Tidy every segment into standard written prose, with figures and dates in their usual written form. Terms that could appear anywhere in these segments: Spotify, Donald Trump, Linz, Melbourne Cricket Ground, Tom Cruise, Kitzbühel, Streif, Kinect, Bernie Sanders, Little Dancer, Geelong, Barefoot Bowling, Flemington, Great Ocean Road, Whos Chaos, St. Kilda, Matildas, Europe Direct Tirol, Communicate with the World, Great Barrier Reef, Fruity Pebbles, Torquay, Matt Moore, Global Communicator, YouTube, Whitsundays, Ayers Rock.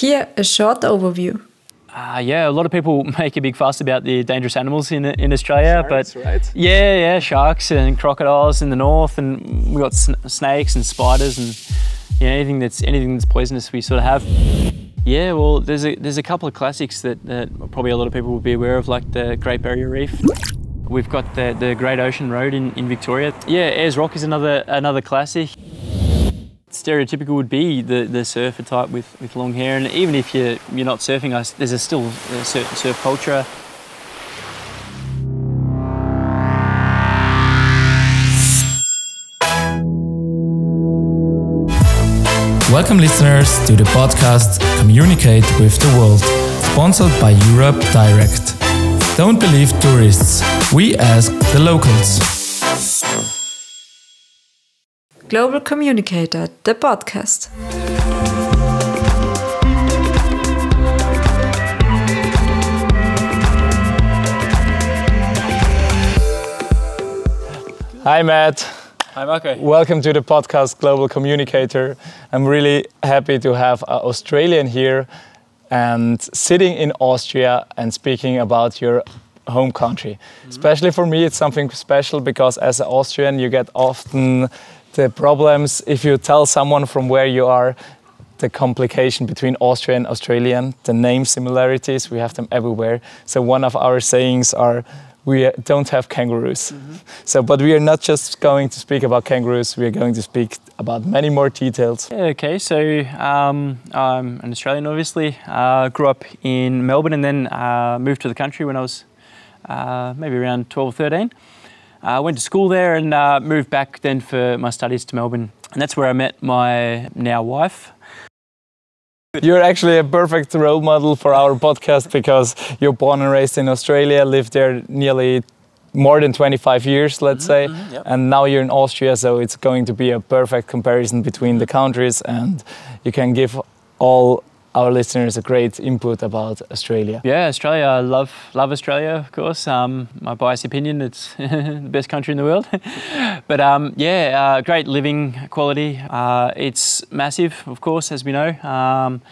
Here, a short overview. Yeah, a lot of people make a big fuss about the dangerous animals in Australia. Sharks, but right? Yeah, sharks and crocodiles in the north, and we've got snakes and spiders and anything that's poisonous we sort of have. Yeah, well, there's a couple of classics that probably a lot of people will be aware of, like the Great Barrier Reef. We've got the Great Ocean Road in Victoria. Yeah, Ayers Rock is another classic. Stereotypical would be the surfer type with long hair, and even if you're not surfing, there's still a certain surf culture. Welcome listeners to the podcast Communicate with the World, sponsored by Europe Direct. Don't believe tourists, we ask the locals. Global Communicator, the podcast. Hi Matt. Hi Marco. Welcome to the podcast Global Communicator. I'm really happy to have an Australian here and sitting in Austria and speaking about your home country. Mm-hmm. Especially for me it's something special because as an Austrian you get often the problems, if you tell someone from where you are, the complication between Austrian and Australian, the name similarities, we have them everywhere. So one of our sayings are, we don't have kangaroos. Mm-hmm. But we are not just going to speak about kangaroos, we are going to speak about many more details. Okay, so I'm an Australian, obviously. Grew up in Melbourne and then moved to the country when I was maybe around 12 or 13. I went to school there and moved back then for my studies to Melbourne. And that's where I met my now wife. You're actually a perfect role model for our podcast because you're born and raised in Australia, lived there nearly more than 25 years, let's say. Mm-hmm, yep. And now you're in Austria, so it's going to be a perfect comparison between the countries and you can give all our listeners a great input about Australia. Yeah, Australia, I love Australia, of course. My biased opinion, it's the best country in the world. But great living quality. It's massive, of course, as we know.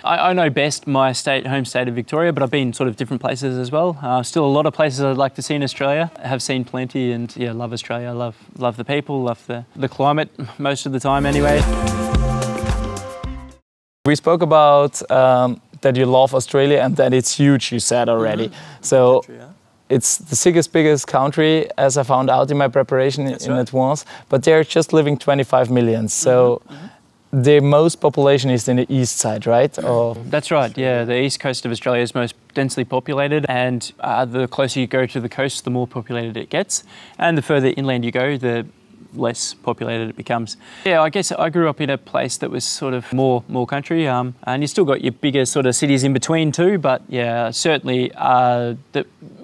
I know best my home state of Victoria, but I've been sort of different places as well. Still a lot of places I'd like to see in Australia. I have seen plenty and yeah, love Australia. Love the people, love the climate most of the time anyway. We spoke about that you love Australia and that it's huge, you said already. Mm-hmm. So country, yeah. It's the biggest country, as I found out in my preparation advance, but they're just living 25 million. So mm-hmm. The most population is in the east side, right? Or that's right, yeah. The east coast of Australia is most densely populated and the closer you go to the coast, the more populated it gets. And the further inland you go, the less populated it becomes. Yeah, I guess I grew up in a place that was sort of more country, and you still got your bigger sort of cities in between too, but yeah, certainly the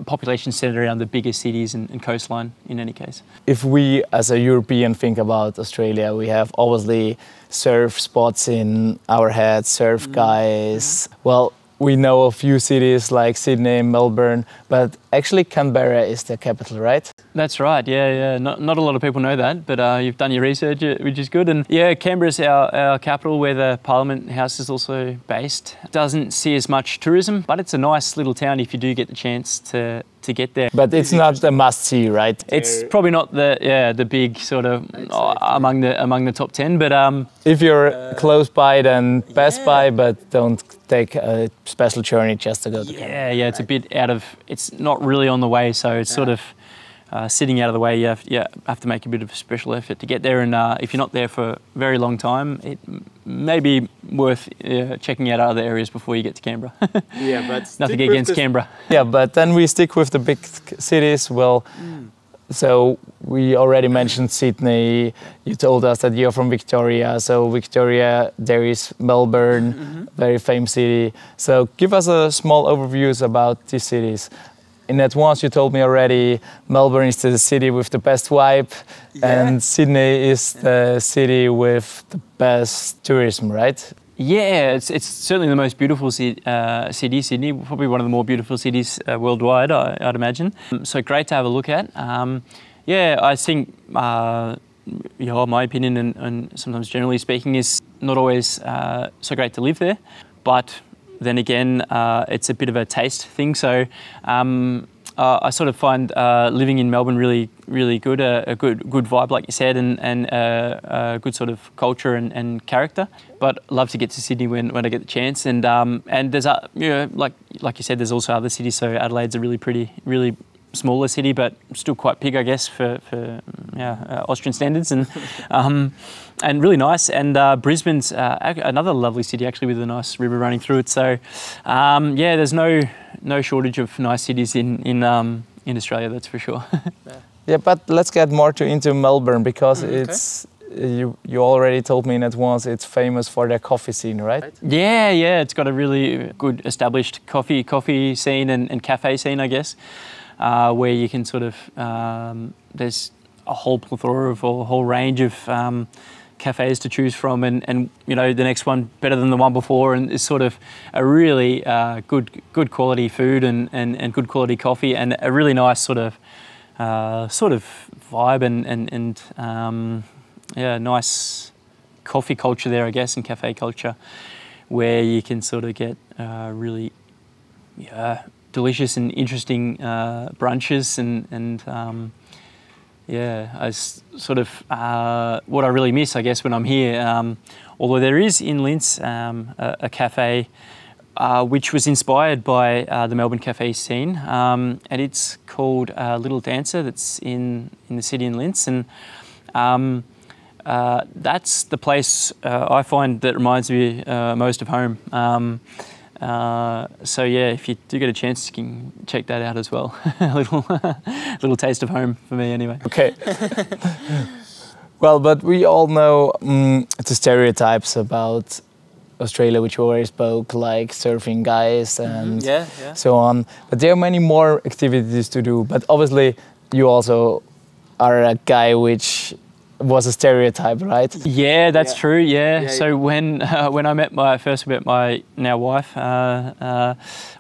population centered around the bigger cities and coastline in any case. If we as a European think about Australia, we have obviously surf spots in our heads, surf guys. Mm-hmm. Well, we know a few cities like Sydney, Melbourne, but actually Canberra is the capital, right? That's right, yeah. Not a lot of people know that, but you've done your research, which is good. And yeah, Canberra's our capital where the Parliament House is also based. Doesn't see as much tourism, but it's a nice little town if you do get the chance to get there. But it's not a must-see, right? It's probably not the big sort of among the top 10, but if you're close by, then best by, but don't take a special journey just to go to Canberra. Yeah, it's a bit it's not really on the way, so it's sort of sitting out of the way. You have to make a bit of a special effort to get there, and if you're not there for a very long time, it may be worth checking out other areas before you get to Canberra. Yeah, but nothing against Canberra. Yeah, but then we stick with the big cities. Well, so we already mentioned Sydney. You told us that you're from Victoria. So Victoria, there is Melbourne, very famous city. So give us a small overview about these cities. In advance, you told me already Melbourne is the city with the best vibe and Sydney is the city with the best tourism, right? Yeah, it's certainly the most beautiful city, Sydney, probably one of the more beautiful cities worldwide, I'd imagine. So great to have a look at. I think, my opinion and sometimes generally speaking is not always so great to live there, but then again, it's a bit of a taste thing. So I sort of find living in Melbourne really good, a good vibe, like you said, and a good sort of culture and character. But love to get to Sydney when I get the chance. And there's you know, like you said, there's also other cities. So Adelaide's a really pretty, really smaller city, but still quite big, I guess, for Austrian standards, and really nice. And Brisbane's another lovely city, actually, with a nice river running through it. So yeah, there's no shortage of nice cities in Australia, that's for sure. Yeah, but let's get more into Melbourne, because it's you already told me in advance it's famous for their coffee scene, right? Yeah, it's got a really good established coffee scene and cafe scene, I guess. Where you can sort of, there's a whole plethora of, or a whole range of cafes to choose from, and you know, the next one better than the one before, and it's sort of a really good quality food and good quality coffee, and a really nice sort of vibe and nice coffee culture there, I guess, and cafe culture, where you can sort of get really, delicious and interesting brunches and I sort of what I really miss, I guess, when I'm here. Although there is in Linz a cafe which was inspired by the Melbourne cafe scene, and it's called Little Dancer. That's in the city in Linz, and that's the place I find that reminds me most of home. So yeah, if you do get a chance, you can check that out as well. a little taste of home for me anyway. Okay. Well, but we all know the stereotypes about Australia, which we already spoke, like surfing guys and so on. But there are many more activities to do. But obviously, you also are a guy which was a stereotype, right? Yeah, that's true. Yeah. So when I met my now wife,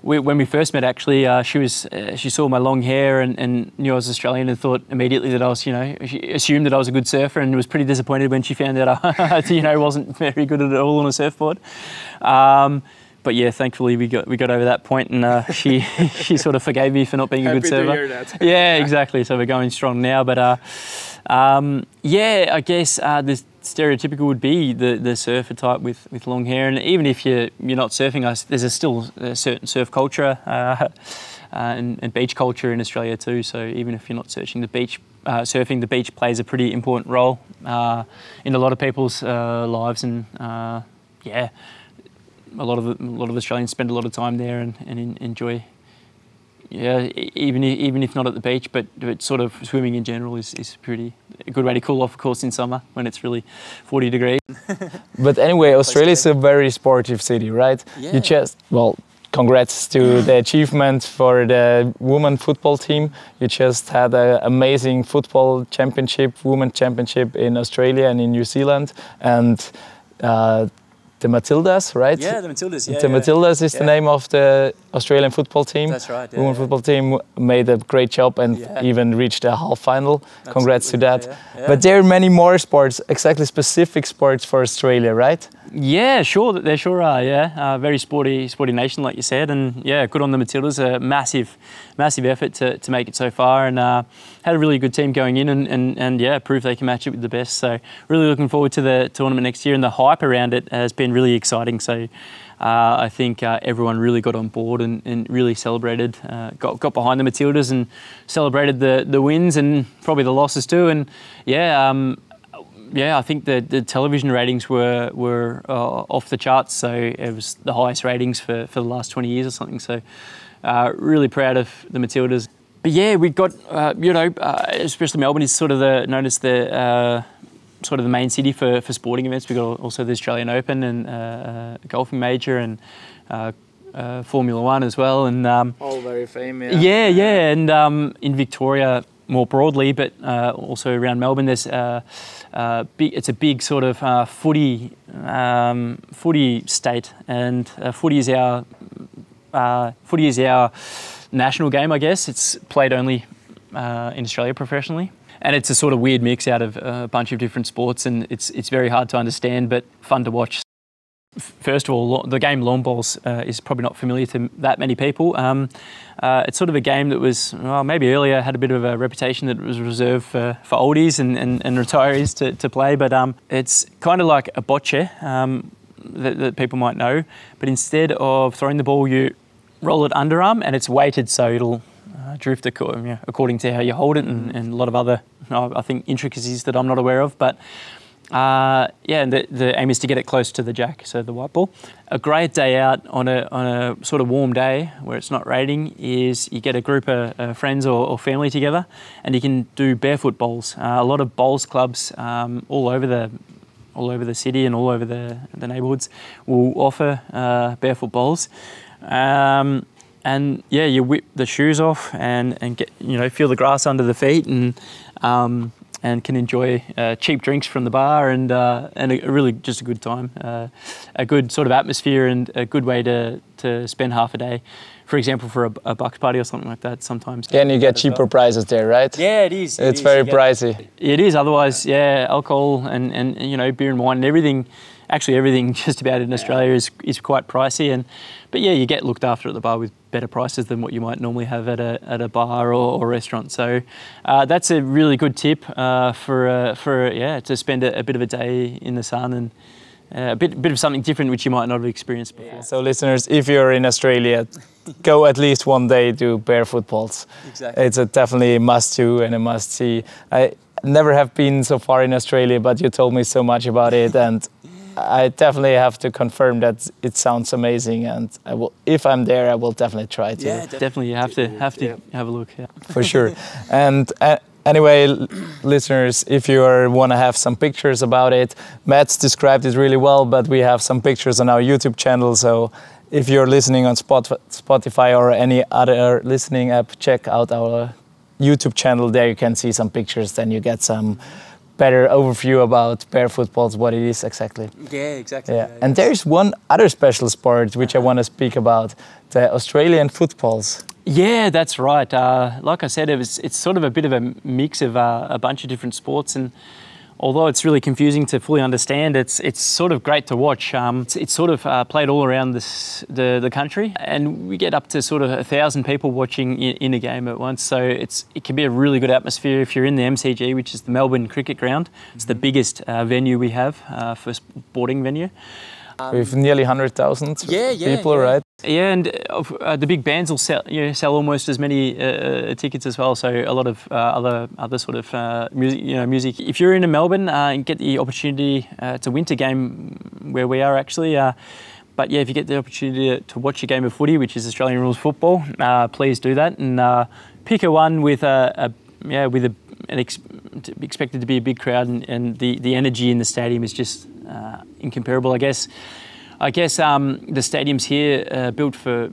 when we first met, actually, she saw my long hair and knew I was Australian, and thought immediately that I was, she assumed that I was a good surfer, and was pretty disappointed when she found out I wasn't very good at all on a surfboard. But yeah, thankfully we got over that point, and she sort of forgave me for not being a good server. Happy to hear that. Yeah, exactly. So we're going strong now. But I guess the stereotypical would be the surfer type with long hair. And even if you're not surfing, there's still a certain surf culture and beach culture in Australia too. So even if you're not surfing, the beach plays a pretty important role in a lot of people's lives. And a lot of Australians spend a lot of time there and enjoy. Yeah, even if not at the beach, but sort of swimming in general is pretty a good way to cool off, of course, in summer when it's really 40 degrees. But anyway, Australia is a very sportive city, right? Yeah. You just, well, congrats to the achievement for the women football team. You just had an amazing football championship, women championship in Australia and in New Zealand, and the Matildas, right? Yeah, the Matildas. Yeah, the Matildas is the name of the Australian football team. That's right. Women's football team made a great job and even reached the half final. Absolutely. Congrats to that. Yeah. But there are many more sports, exactly specific sports for Australia, right? Yeah, sure. There sure are. Yeah, very sporty nation, like you said, and yeah, good on the Matildas. A massive effort to make it so far, and had a really good team going in, and proved they can match it with the best. So really looking forward to the tournament next year, and the hype around it has been really exciting. So I think everyone really got on board and really celebrated, got behind the Matildas and celebrated the wins and probably the losses too. And I think the television ratings were off the charts. So it was the highest ratings for the last 20 years or something. So really proud of the Matildas. But yeah, we got especially Melbourne is sort of the main city for sporting events. We've got also the Australian Open and a golfing major and Formula One as well. And all very famous. Yeah. And in Victoria more broadly, but also around Melbourne, there's a big sort of footy state, and footy is our national game, I guess. It's played only in Australia professionally. And it's a sort of weird mix out of a bunch of different sports, and it's very hard to understand, but fun to watch. First of all, the game lawn bowls is probably not familiar to that many people. It's sort of a game that was, well, maybe earlier had a bit of a reputation that it was reserved for oldies and retirees to play, but it's kind of like a bocce that people might know, but instead of throwing the ball, you roll it underarm and it's weighted, so it'll drift according to how you hold it and a lot of other, I think, intricacies that I'm not aware of, but yeah, and the aim is to get it close to the jack, so the white ball. A great day out on a sort of warm day where it's not raining is you get a group of friends or family together and you can do barefoot bowls. A lot of bowls clubs all over the city and all over the neighbourhoods will offer barefoot bowls. And yeah, you whip the shoes off and get, feel the grass under the feet and can enjoy cheap drinks from the bar and a really just a good time, a good sort of atmosphere and a good way to spend half a day, for example, for a bucks party or something like that sometimes. Yeah, and you get cheaper prices there, right? Yeah, it is. It's very pricey. It is, otherwise, yeah, alcohol and beer and wine and everything, actually everything just about in Australia is quite pricey, but yeah, you get looked after at the bar with better prices than what you might normally have at a bar or restaurant. So that's a really good tip for to spend a bit of a day in the sun and a bit of something different which you might not have experienced before. Yeah. So listeners, if you're in Australia, go at least one day to barefoot bowls. Exactly. It's definitely a must do and a must see. I never have been so far in Australia, but you told me so much about it and I definitely have to confirm that it sounds amazing, and I will, if I'm there, I will definitely try to. Yeah, definitely, you have to have a look. Yeah. For sure. And anyway, listeners, if you want to have some pictures about it, Matt's described it really well, but we have some pictures on our YouTube channel, so if you're listening on Spotify or any other listening app, check out our YouTube channel. There you can see some pictures, then you get some better overview about barefoot bowls, what it is exactly. Yeah, exactly. Yeah. Yeah, and there's one other special sport which I want to speak about, the Australian footballs. Yeah, that's right. Like I said, it's sort of a bit of a mix of a bunch of different sports, and although it's really confusing to fully understand, it's sort of great to watch. It's sort of played all around the country, and we get up to sort of 1,000 people watching in a game at once. So it can be a really good atmosphere if you're in the MCG, which is the Melbourne Cricket Ground. It's the biggest venue we have, for sporting venue. With nearly 100,000 people, right? Yeah, and the big bands will sell almost as many tickets as well. So a lot of other sort of music. If you're in Melbourne and get the opportunity to win a game where we are actually, but yeah, if you get the opportunity to watch a game of footy, which is Australian rules football, please do that and pick a one with expected to be a big crowd, and the energy in the stadium is just incomparable, I guess. The stadiums here built for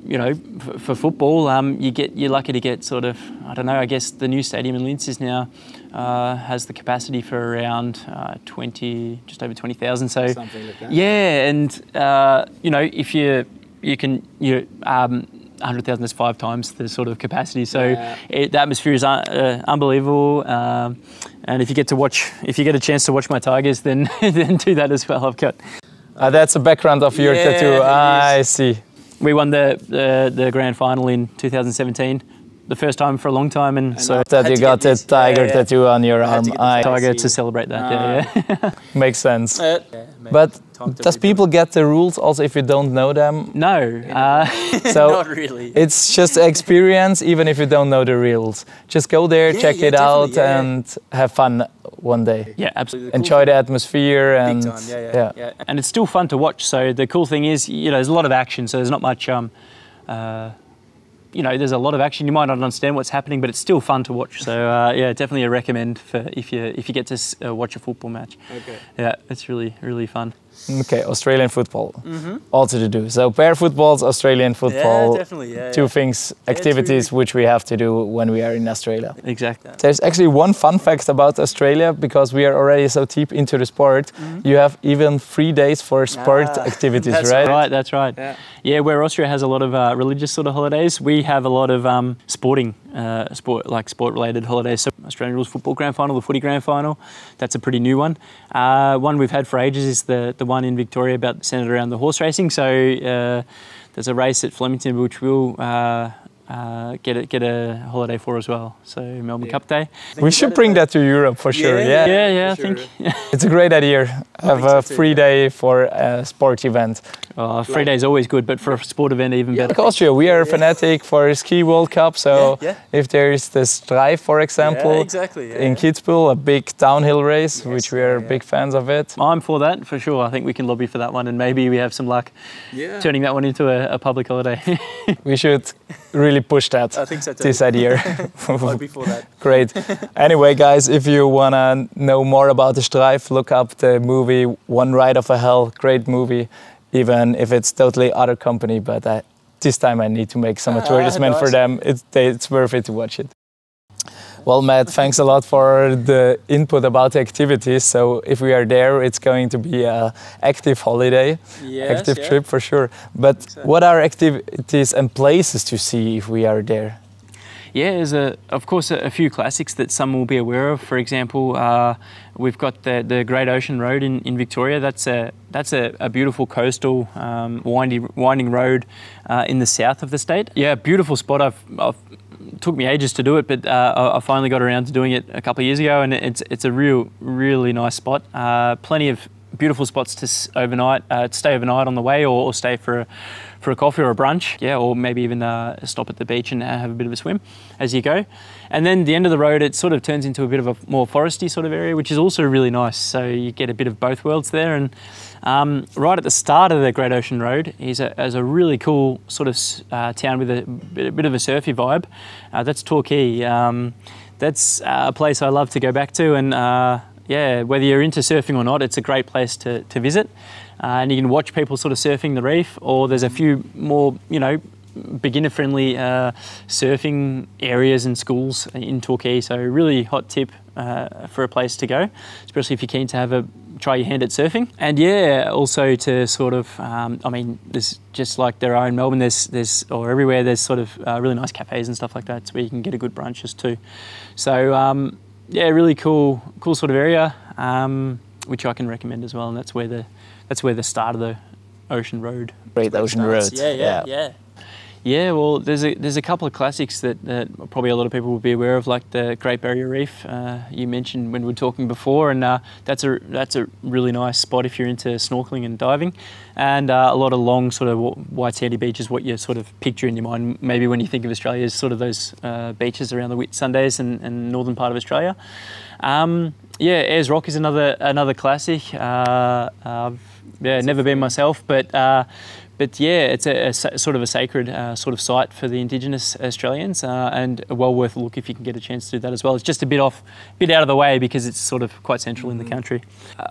football. You're lucky to get sort of, the new stadium in Linz is now has the capacity for around just over 20,000. So something like that. Yeah, and if you 100,000 is 5 times the sort of capacity. So the atmosphere is unbelievable. And if you get a chance to watch my Tigers, then do that as well. That's the background of your tattoo. I see. We won the grand final in 2017, the first time for a long time, and so that you got the tiger tattoo on your arm. Tiger to celebrate that. Yeah. Makes sense. But does people get the rules also if you don't know them? No. So not really. It's just experience, even if you don't know the rules. Just go there, check it out, and have fun. One day. Yeah, absolutely. Enjoy the atmosphere and big time. Yeah. And it's still fun to watch. So the cool thing is, there's a lot of action. So there's not much, there's a lot of action. You might not understand what's happening, but it's still fun to watch. So definitely a recommend for if you get to watch a football match. Okay. Yeah, it's really, really fun. Okay, Australian football, also to do. So barefoot balls, Australian football, two things, activities which we have to do when we are in Australia. Exactly. There's actually one fun fact about Australia, because we are already so deep into the sport, you have even 3 days for sport activities, that's right. Yeah, where Austria has a lot of religious sort of holidays, we have a lot of sporting sport-related holidays. So Australian Rules Football Grand Final, the Footy Grand Final, that's a pretty new one. One we've had for ages is the one in Victoria about centered around the horse racing. So there's a race at Flemington which we'll get a holiday for as well. So Melbourne Cup Day. We should bring that to Europe for sure. Yeah, I think. Yeah. It's a great idea. Have a free day for a sport event. Free day is always good, but for a sport event even better. Like Austria, we are fanatic for Ski World Cup, so if there is the Streif, for example, in Kitzbühel, a big downhill race, which we are big fans of it. I'm for that, for sure. I think we can lobby for that one, and maybe we have some luck turning that one into a public holiday. We should really push that. I think so too. This idea. I'll be for that. Great. Anyway, guys, if you wanna know more about the Streif, look up the movie One Ride of a Hell. Great movie, even if it's totally other company. But this time I need to make some advertisement for them. It's worth it to watch it. Well, Matt, thanks a lot for the input about the activities. So if we are there, it's going to be an active holiday, active trip for sure. But what are activities and places to see if we are there? Yeah, there's of course a few classics that some will be aware of. For example, we've got the Great Ocean Road in Victoria. That's a beautiful coastal winding road in the south of the state. Yeah, beautiful spot. Took me ages to do it, but I finally got around to doing it a couple of years ago, and it's a really nice spot. Plenty of beautiful spots to stay overnight on the way, or stay for a coffee or a brunch, or maybe even stop at the beach and have a bit of a swim as you go. And then the end of the road, it sort of turns into a bit of a more foresty sort of area, which is also really nice. So you get a bit of both worlds there. And right at the start of the Great Ocean Road is a really cool sort of town with a bit of a surfy vibe. That's Torquay. That's a place I love to go back to, and yeah, whether you're into surfing or not, it's a great place to visit. And you can watch people sort of surfing the reef, or there's a few more, beginner-friendly surfing areas and schools in Torquay. So really hot tip for a place to go, especially if you're keen to have try your hand at surfing. And yeah, also to sort of, I mean, there's just like there are in Melbourne, or everywhere, there's sort of really nice cafes and stuff like that where you can get a good brunches too. So yeah, really cool sort of area, which I can recommend as well. And that's where the start of the Ocean Road. Great Ocean Road. Yeah, well, there's a couple of classics that probably a lot of people will be aware of, like the Great Barrier Reef you mentioned when we were talking before, and that's a really nice spot if you're into snorkeling and diving, and a lot of long sort of white sandy beaches. What you sort of picture in your mind, maybe when you think of Australia, is sort of those beaches around the Whitsundays and northern part of Australia. Yeah, Ayers Rock is another classic. I've never been myself, but yeah, it's a sort of a sacred sort of site for the Indigenous Australians, and well worth a look if you can get a chance to do that as well. It's just a bit out of the way because it's sort of quite central in the country.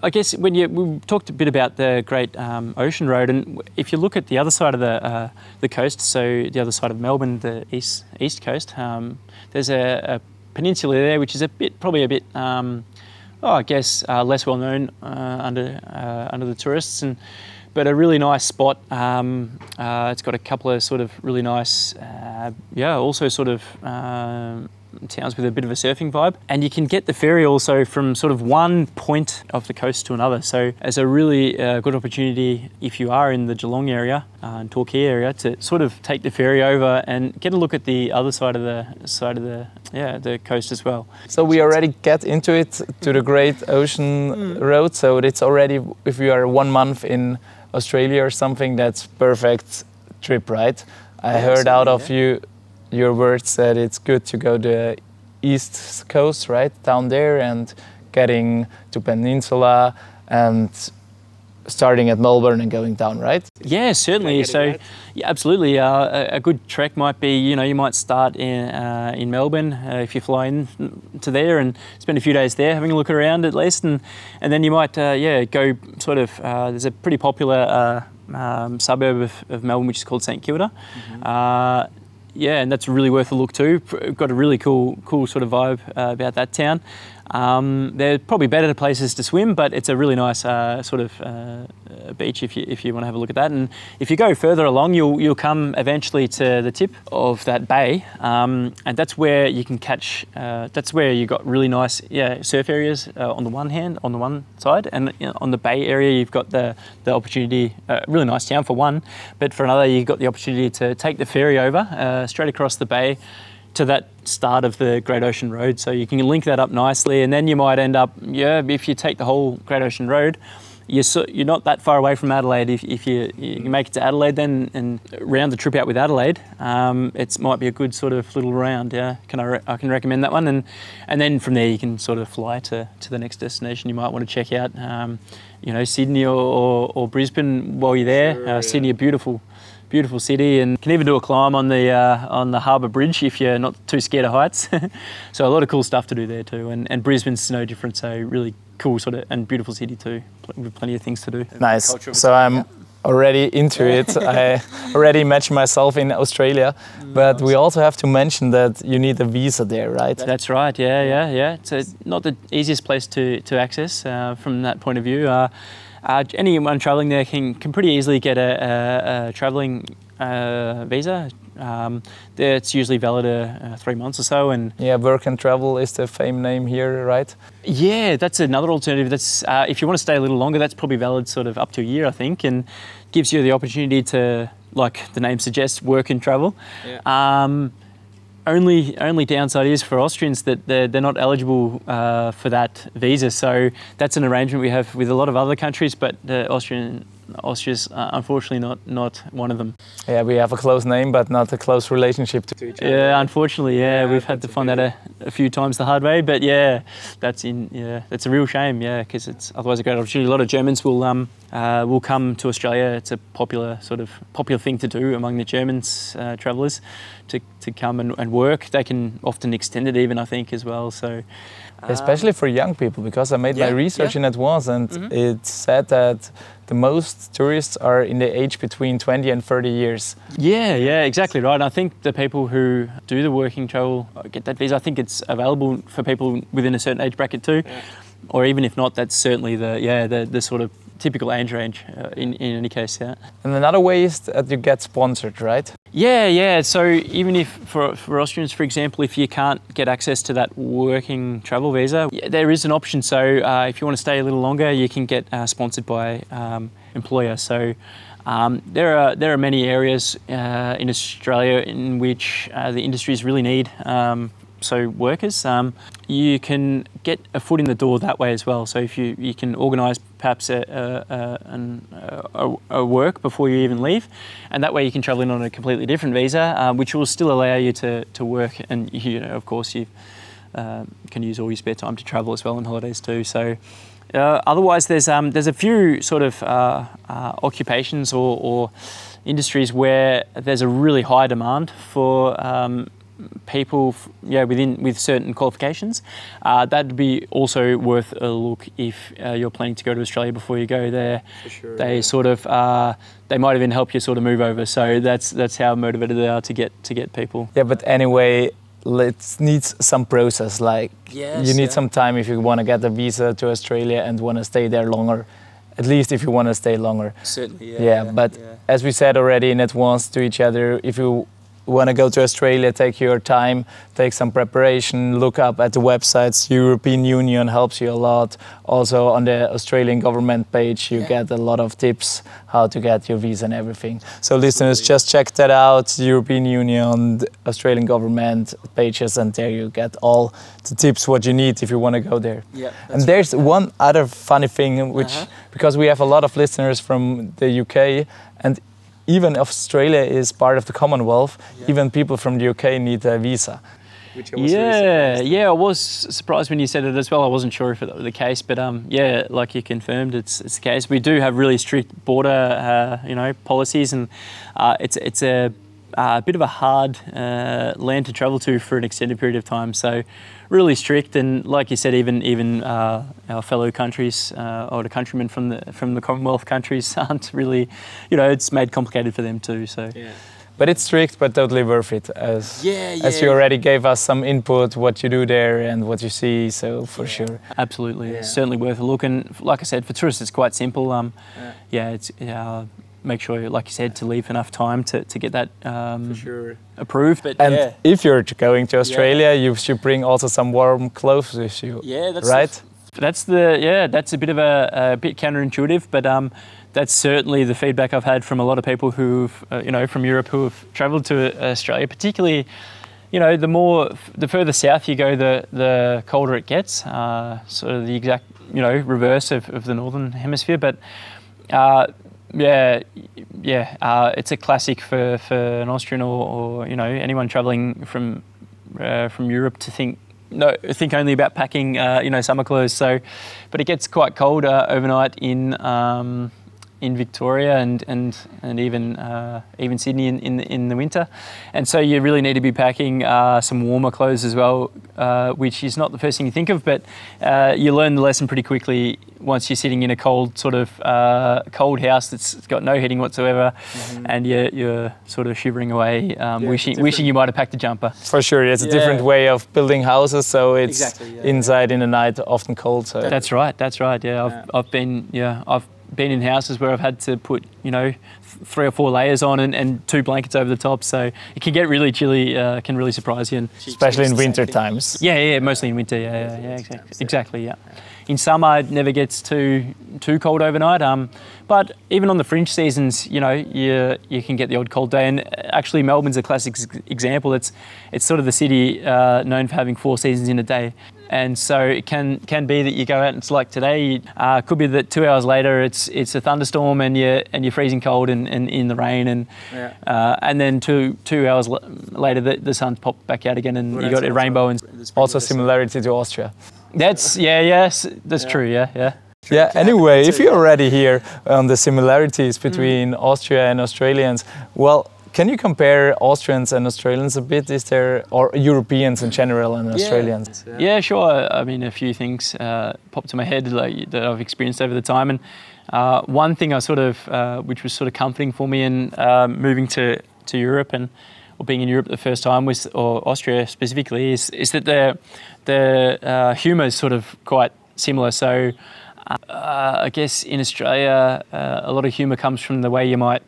I guess we talked a bit about the Great Ocean Road, and if you look at the other side of the coast, so the other side of Melbourne, the east coast, there's a peninsula there which is probably a bit. I guess less well known under the tourists, but a really nice spot. It's got a couple of sort of really nice, also sort of towns with a bit of a surfing vibe, and you can get the ferry also from sort of one point of the coast to another. So it's a really good opportunity if you are in the Geelong area and Torquay area to sort of take the ferry over and get a look at the other side of the coast as well. So we already get into it to the Great Ocean Road. So it's already, if you are 1 month in Australia or something, that's perfect trip, right? I heard out of your words that it's good to go the east coast, right? Down there and getting to peninsula and starting at Melbourne and going down, right? Yeah, certainly. So, yeah, absolutely. A good trek might be, you might start in Melbourne if you fly in to there and spend a few days there, having a look around at least, and then you might, go sort of. There's a pretty popular suburb of Melbourne which is called St. Kilda. Yeah, and that's really worth a look too. Got a really cool sort of vibe about that town. They're probably better places to swim, but it's a really nice sort of beach if you want to have a look at that. And if you go further along, you'll come eventually to the tip of that bay, and that's where you can catch. That's where you got really nice surf areas on the one side, and on the bay area you've got the opportunity. Really nice town for one, but for another you've got the opportunity to take the ferry over straight across the bay to that start of the Great Ocean Road, so you can link that up nicely. And then you might end up, if you take the whole Great Ocean Road, you're not that far away from Adelaide. If you make it to Adelaide then and round the trip out with Adelaide, it might be a good sort of little round. I can recommend that one. And then from there you can sort of fly to the next destination you might want to check out. Sydney or Brisbane while you're there. Sure, Sydney, a beautiful city, and can even do a climb on the Harbour Bridge if you're not too scared of heights. So a lot of cool stuff to do there too, and Brisbane's no different, so really cool sort of and beautiful city too, with plenty of things to do. Nice. So I'm already into it. I already matched myself in Australia, but we also have to mention that you need a visa there, right? That's right. Yeah. It's not the easiest place to access from that point of view. Anyone travelling there can pretty easily get a travelling visa. It's usually valid 3 months or so. And yeah, work and travel is the fame name here, right? Yeah, that's another alternative. That's if you want to stay a little longer, that's probably valid sort of up to a year, I think, and gives you the opportunity to, like the name suggests, work and travel. Yeah. Only downside is for Austrians that they're not eligible for that visa. So that's an arrangement we have with a lot of other countries, but Austria's unfortunately not one of them. Yeah, we have a close name, but not a close relationship to each other. Yeah, unfortunately, yeah we've had to find that a few times the hard way. But yeah, that's a real shame. Yeah, because it's otherwise a great opportunity. A lot of Germans will come to Australia. It's a popular thing to do among the Germans travellers to come and work. They can often extend it even, I think, as well. So. Especially for young people, because I made my research in advance, and it said that the most tourists are in the age between 20 and 30 years. Yeah, exactly right. And I think the people who do the working travel get that visa. I think it's available for people within a certain age bracket too, or even if not, that's certainly the sort of typical age range in any case, yeah. And another way is that you get sponsored, right? Yeah. So even if for Austrians, for example, if you can't get access to that working travel visa, there is an option. So if you want to stay a little longer, you can get sponsored by employer. So there are many areas in Australia in which the industries really need workers. You can get a foot in the door that way as well. So if you can organise perhaps a work before you even leave, and that way you can travel in on a completely different visa, which will still allow you to work. And of course, you can use all your spare time to travel as well on holidays too. So otherwise, there's a few sort of occupations or industries where there's a really high demand for people with certain qualifications. That'd be also worth a look if you're planning to go to Australia before you go there. For sure, they might even help you sort of move over. So that's how motivated they are to get people. Yeah, but anyway, it needs some process. Like you need some time if you want to get a visa to Australia and want to stay there longer. At least if you want to stay longer. Certainly. Yeah, but as we said already in advance to each other, if you want to go to Australia, take your time, take some preparation, look up at the websites. European Union helps you a lot. Also on the Australian government page, you get a lot of tips how to get your visa and everything. So listeners, just check that out, European Union, Australian government pages, and there you get all the tips what you need if you want to go there. Yeah, and there's one other funny thing, which because we have a lot of listeners from the UK, and even Australia is part of the Commonwealth, even people from the UK need a visa. Which I was I was surprised when you said it as well. I wasn't sure if it was the case, but like you confirmed, it's the case. We do have really strict border, policies, and it's a bit of a hard land to travel to for an extended period of time. So really strict, and like you said, even our fellow countries or the countrymen from the Commonwealth countries aren't really, it's made complicated for them too. So But it's strict, but totally worth it, as you already gave us some input, what you do there and what you see, so for sure. Absolutely, it's certainly worth a look. And like I said, for tourists it's quite simple. It's make sure, like you said, to leave enough time to get that approved. But if you're going to Australia, you should bring also some warm clothes with you, right? That's a bit of a bit counterintuitive, but that's certainly the feedback I've had from a lot of people who've, from Europe who have travelled to Australia. Particularly, the further south you go, the colder it gets. Sort of the exact, reverse of the northern hemisphere. But it's a classic for an Austrian or anyone travelling from Europe to think. No, I think only about packing, summer clothes. So, but it gets quite cold overnight in Victoria and even Sydney in the winter, and so you really need to be packing some warmer clothes as well, which is not the first thing you think of, but you learn the lesson pretty quickly once you're sitting in a cold sort of cold house that's got no heating whatsoever, and you're sort of shivering away, wishing you might have packed a jumper. For sure, it's a different way of building houses, so it's inside in the night, often cold. So that's right. I've been in houses where I've had to put, 3 or 4 layers on and 2 blankets over the top. So it can get really chilly, can really surprise you. And especially in winter times. Mostly in winter. Exactly. In summer, it never gets too cold overnight. But even on the fringe seasons, you can get the odd cold day. And actually, Melbourne's a classic example. It's sort of the city known for having 4 seasons in a day. And so it can be that you go out and it's like today. Could be that 2 hours later it's a thunderstorm and you're freezing cold and in the rain and then two hours later the sun's popped back out again and you got a rainbow. And also similarity to Austria. That's true. Yeah, anyway, if you're already here on the similarities between Austria and Australians, well, can you compare Austrians and Australians a bit? Or Europeans in general and Australians? Yeah, sure. I mean, a few things popped to my head that I've experienced over the time. And one thing which was sort of comforting for me in moving to Europe or being in Europe the first time or Austria specifically, is that the humour is sort of quite similar. So I guess in Australia, a lot of humour comes from the way you might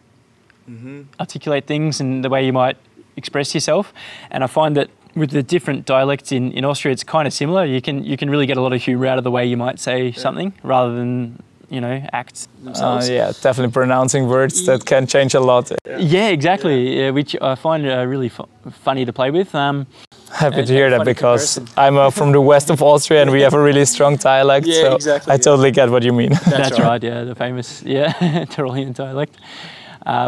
articulate things and the way you might express yourself, and I find that with the different dialects in Austria, it's kind of similar. You can really get a lot of humour out of the way you might say something rather than act themselves. Definitely pronouncing words that can change a lot. Which I find really funny to play with. Happy to hear that, because I'm from the west of Austria and we have a really strong dialect, so I totally get what you mean. That's right. The famous Tyrolean dialect.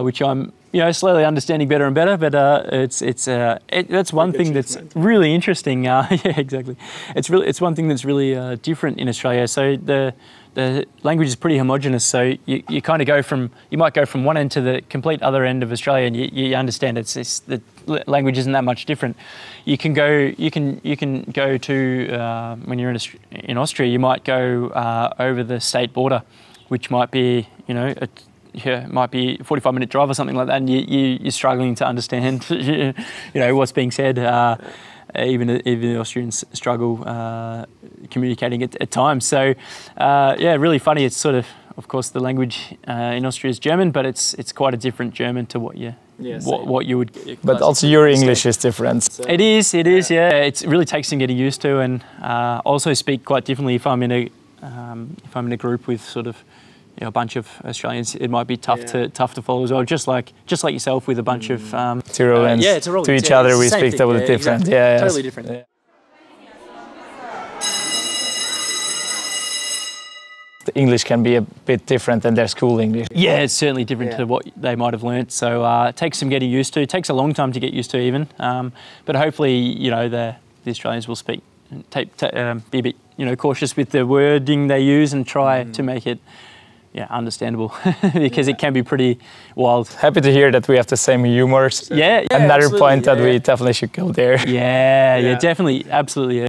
Which I'm, slowly understanding better and better, but that's one thing that's really interesting. It's one thing that's really different in Australia. So the language is pretty homogenous. So you kind of go from one end to the complete other end of Australia, and you understand the language isn't that much different. You can go to when you're in Austria, you might go over the state border, which might be a 45-minute drive or something like that, and you're struggling to understand, what's being said. Even the Austrians struggle communicating at times. So, really funny. It's of course, the language in Austria is German, but it's quite a different German to what you. Yes. What you would, but also your English is different. It is. It really takes some getting used to, and also speak quite differently if I'm in a group with a bunch of Australians. It might be tough to follow as well. Just like yourself, with a bunch of Tyroleans. To each other, we speak totally different. Exactly. Totally different. Yeah. The English can be a bit different than their school English. Yeah, it's certainly different to what they might have learnt. So it takes some getting used to. It takes a long time to get used to, even. But hopefully, the Australians will speak. Be a bit, cautious with the wording they use and try to make it. Understandable, because it can be pretty wild. Happy to hear that we have the same humour. Another point that we definitely should go there. Definitely, absolutely.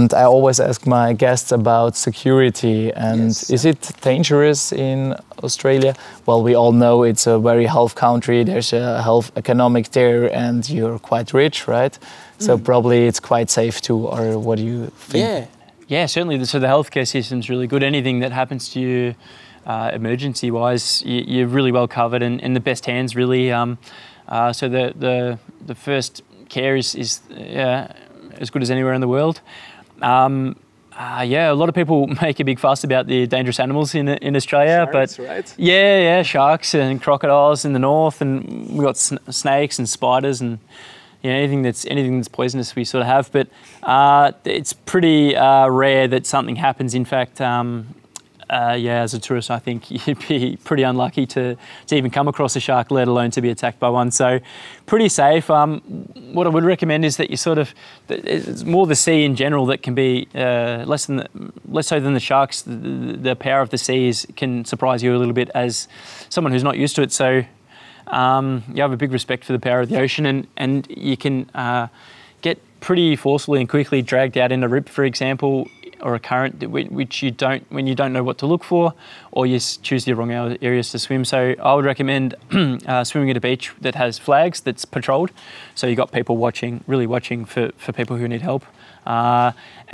And I always ask my guests about security and is it dangerous in Australia? Well, we all know it's a very health country, there's a health economic there and you're quite rich, right? So probably it's quite safe too, or what do you think? Yeah, certainly. So the healthcare system's really good. Anything that happens to you emergency-wise, you're really well covered and in the best hands, really. So the first care is as good as anywhere in the world. Yeah, a lot of people make a big fuss about the dangerous animals in Australia. Sharks, but right? Yeah, sharks and crocodiles in the north, and we've got snakes and spiders and... you know, anything that's poisonous we sort of have, but it's pretty rare that something happens. In fact, as a tourist, I think you'd be pretty unlucky to even come across a shark, let alone to be attacked by one. So pretty safe. What I would recommend is that you sort of, it's more the sea in general that can be less so than the sharks. The power of the sea can surprise you a little bit as someone who's not used to it. So. You have a big respect for the power of the ocean, and you can get pretty forcefully and quickly dragged out in a rip, for example, or a current which you don't, when you don't know what to look for, or you choose the wrong areas to swim. So I would recommend swimming at a beach that has flags, that's patrolled, so you've got people really watching for people who need help,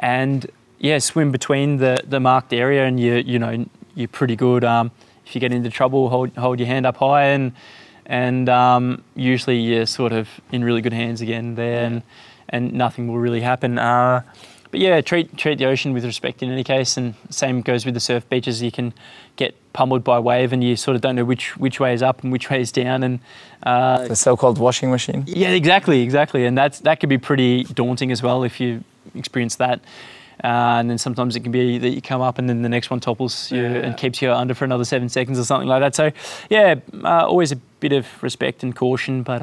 and yeah, swim between the marked area, and you're pretty good. If you get into trouble, hold your hand up high and usually you're sort of in really good hands again there, and nothing will really happen. But yeah, treat the ocean with respect in any case, and same goes with the surf beaches. You can get pummeled by wave and you sort of don't know which way is up and which way is down, and the so-called washing machine. Yeah, exactly, and that could be pretty daunting as well if you experience that. And then sometimes it can be that you come up and then the next one topples you and keeps you under for another 7 seconds or something like that. So, always a bit of respect and caution, but,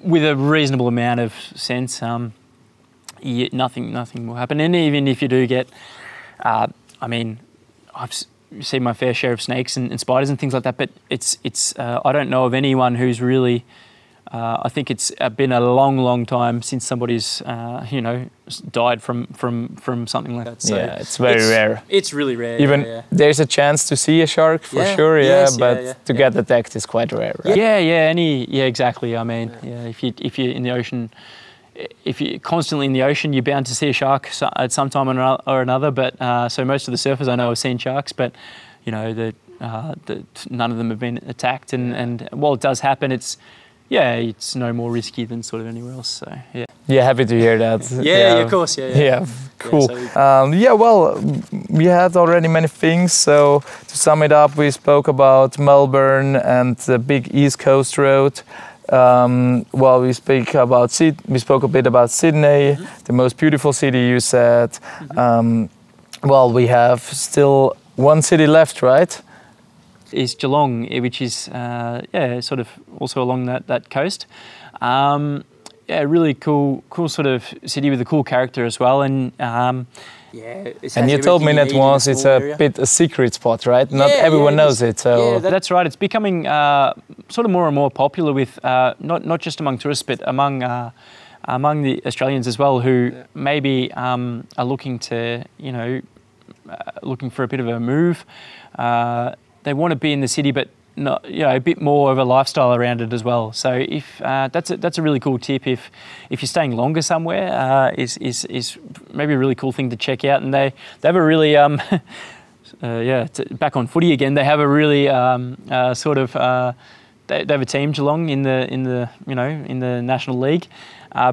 with a reasonable amount of sense, nothing will happen. And even if you do get, I've seen my fair share of snakes and spiders and things like that, but it's I don't know of anyone who's really... I think it's been a long time since somebody's, died from something like that. So yeah, it's very rare. It's really rare. Even there's a chance to see a shark for sure. But to get attacked is quite rare. Right? Exactly. If you're in the ocean, if you're constantly in the ocean, you're bound to see a shark at some time or another. But so most of the surfers I know have seen sharks, but none of them have been attacked. And while it does happen, it's no more risky than sort of anywhere else, so yeah. Yeah, happy to hear that. Of course, yeah. Cool. Yeah, so we had already many things, so to sum it up, we spoke about Melbourne and the big East Coast road. We spoke a bit about Sydney, the most beautiful city you said. We have still one city left, right? Is Geelong, which is sort of also along that coast. Really cool sort of city with a cool character as well. And and you told me that once it's a bit a secret spot, right? Not everyone knows it. So that's right. It's becoming sort of more and more popular with not just among tourists, but among the Australians as well, who maybe are looking to looking for a bit of a move. They want to be in the city, but not, a bit more of a lifestyle around it as well. So if that's a really cool tip. If you're staying longer somewhere, is maybe a really cool thing to check out. And they have a really back on footy again. They have a really they have a team, Geelong, in the National League.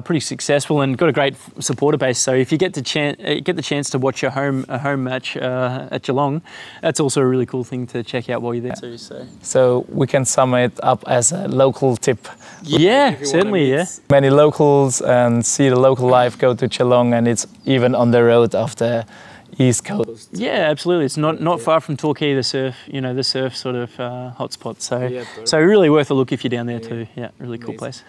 Pretty successful and got a great supporter base. So if you get the chance to watch a home match at Geelong, that's also a really cool thing to check out while you're there too. So we can sum it up as a local tip. Yeah, certainly. Yeah, many locals and see the local life. Go to Geelong, and it's even on the road of the East Coast. Yeah, absolutely. It's not far from Torquay, the surf sort of hotspot. So really worth a look if you're down there too. Yeah, really cool place.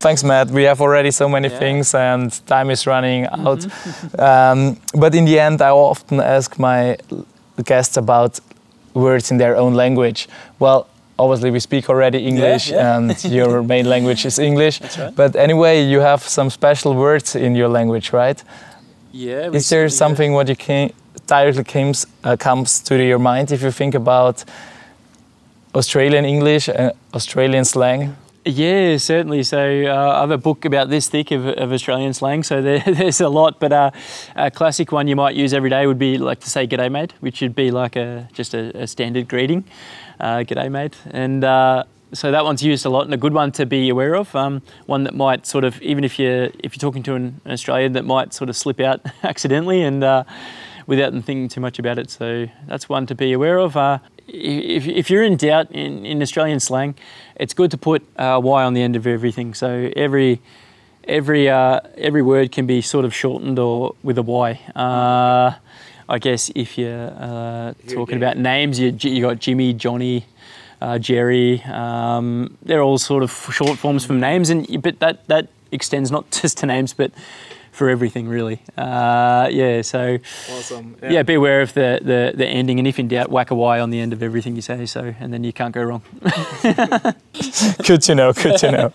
Thanks, Matt. We have already so many things and time is running out. But in the end, I often ask my guests about words in their own language. Well, obviously we speak already English, and your main language is English. That's right. But anyway, you have some special words in your language, right? Yeah. Is there something what you can directly comes to your mind if you think about Australian English and Australian slang? Yeah, certainly. So I have a book about this thick of Australian slang, so there's a lot. But a classic one you might use every day would be like to say "G'day, mate," which would be like just a standard greeting, "G'day, mate." And so that one's used a lot, and a good one to be aware of. One that might sort of, even if you're talking to an Australian, that might sort of slip out accidentally and without them thinking too much about it. So that's one to be aware of. If you're in doubt in Australian slang, it's good to put "y" on the end of everything. So every word can be sort of shortened or with a "y." I guess if you're talking about names, you got Jimmy, Johnny, Jerry. They're all sort of short forms from names, but that extends not just to names, but for everything really. So awesome. Yeah, be aware of the ending, and if in doubt, whack a "y" on the end of everything you say, so and then you can't go wrong. Good to know, good to know.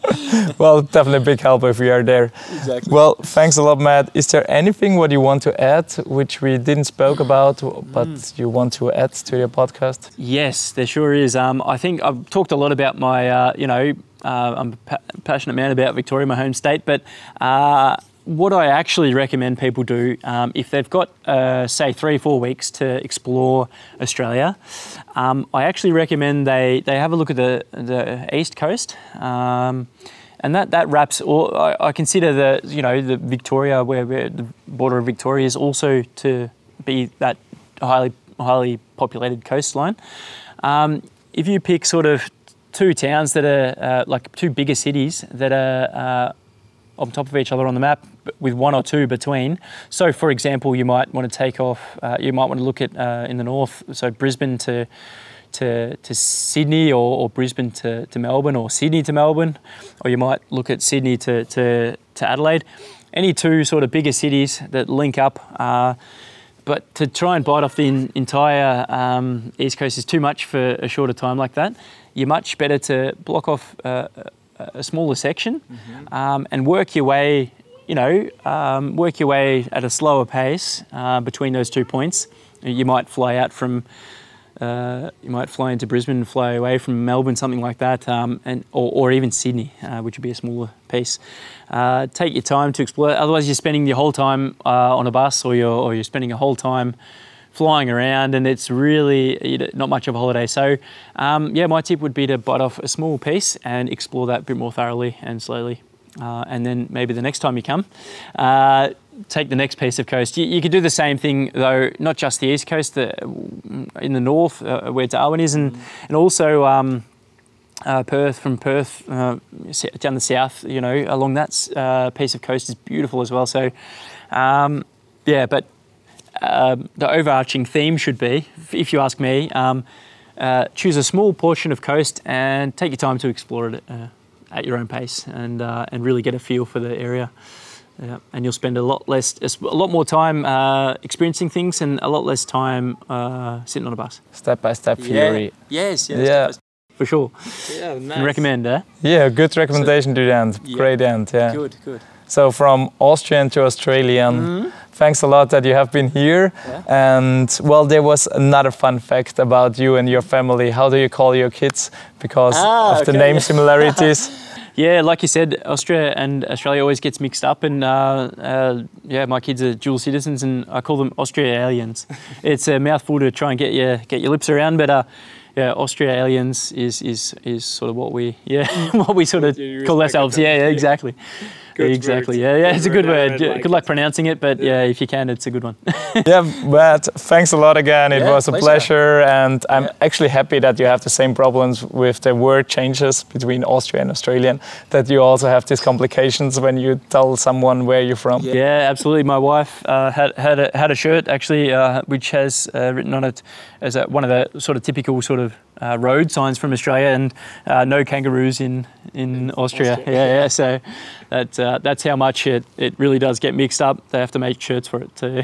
Well, definitely a big help if we are there. Exactly. Well, thanks a lot, Matt. Is there anything what you want to add which we didn't spoke about but you want to add to your podcast? Yes, there sure is. I think I've talked a lot about my I'm a passionate man about Victoria, my home state, but what I actually recommend people do, if they've got, say, 3 or 4 weeks to explore Australia, I actually recommend they have a look at the East Coast, and that wraps all. I consider the Victoria, where the border of Victoria is also to be that highly populated coastline. If you pick sort of two towns that are like two bigger cities that are on top of each other on the map, with one or two between. So, for example, you might want to take off. You might want to look at in the north, so Brisbane to Sydney, or Brisbane to Melbourne, or Sydney to Melbourne, or you might look at Sydney to Adelaide. Any two sort of bigger cities that link up. But to try and bite off the entire East Coast is too much for a shorter time like that. You're much better to block off a smaller section, and work your way, at a slower pace between those 2 points. You might fly out from, you might fly into Brisbane and fly away from Melbourne, something like that, or even Sydney, which would be a smaller piece. Take your time to explore. Otherwise, you're spending your whole time on a bus, or you're spending your whole time flying around, and it's really not much of a holiday. So my tip would be to bite off a small piece and explore that a bit more thoroughly and slowly. And then maybe the next time you come, take the next piece of coast. You could do the same thing though, not just the East Coast, in the north where Darwin is, and also Perth, from Perth down the south, along that piece of coast is beautiful as well. So the overarching theme should be, if you ask me, choose a small portion of coast and take your time to explore it at your own pace, and really get a feel for the area. And you'll spend a lot more time experiencing things, and a lot less time sitting on a bus. Step by step theory. Yeah. For sure. Yeah, nice. Can recommend that. Yeah, good recommendation to the end. Yeah. Great end. Yeah. Good. So from Austrian to Australian. Thanks a lot that you have been here. Yeah. And well, there was another fun fact about you and your family. How do you call your kids because of the name similarities? Yeah, like you said, Austria and Australia always gets mixed up, and my kids are dual citizens, and I call them Austria aliens. It's a mouthful to try and get your lips around, but Austria aliens is sort of what we call ourselves. Yeah, exactly. Good exactly, word. Yeah, it's a good word. Like good luck pronouncing it, but yeah, if you can, it's a good one. Matt, thanks a lot again. It was a pleasure, and I'm actually happy that you have the same problems with the word changes between Austria and Australian, that you also have these complications when you tell someone where you're from. Yeah, absolutely. My wife had a shirt, actually, which has written on it as one of the sort of typical sort of road signs from Australia, and no kangaroos in Austria. Yeah. So that's how much it really does get mixed up. They have to make shirts for it too.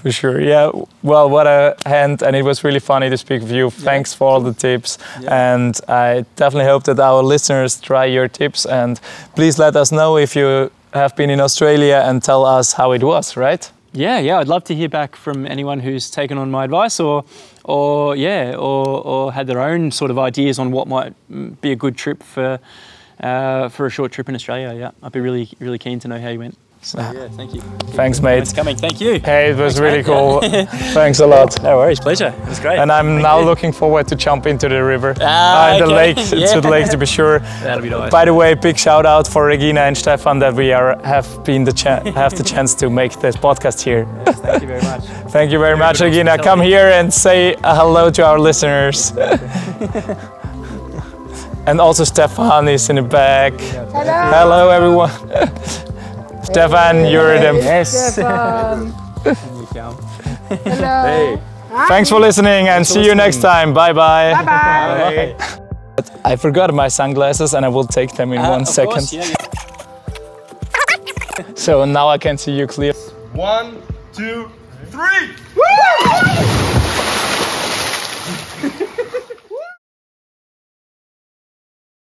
For sure. Yeah. Well, what a hand, and it was really funny to speak with you. Yeah. Thanks for all the tips, and I definitely hope that our listeners try your tips. And please let us know if you have been in Australia and tell us how it was. Right. Yeah, I'd love to hear back from anyone who's taken on my advice or had their own sort of ideas on what might be a good trip for a short trip in Australia. Yeah, I'd be really, really keen to know how you went. So yeah, thank you. Thanks, mate. Thanks for coming. Thank you. Hey, it was really cool. Thanks a lot. No worries, pleasure. It was great. And I'm now looking forward to jump into the river, the lake, to the lake to be sure. That'll be nice. By the way, big shout out for Regina and Stefan that we have the chance to make this podcast here. Yes, thank you very much. Thank you very much, Regina. Come here and say hello to our listeners. And also Stefan is in the back. Hello everyone. Stefan, you're them. Yes. Stefan. Hello. Hey. Thanks for listening, and see you next time. Bye-bye. Bye-bye. I forgot my sunglasses, and I will take them in 1 second. Course, So now I can see you clear. 1, 2, 3. Woo!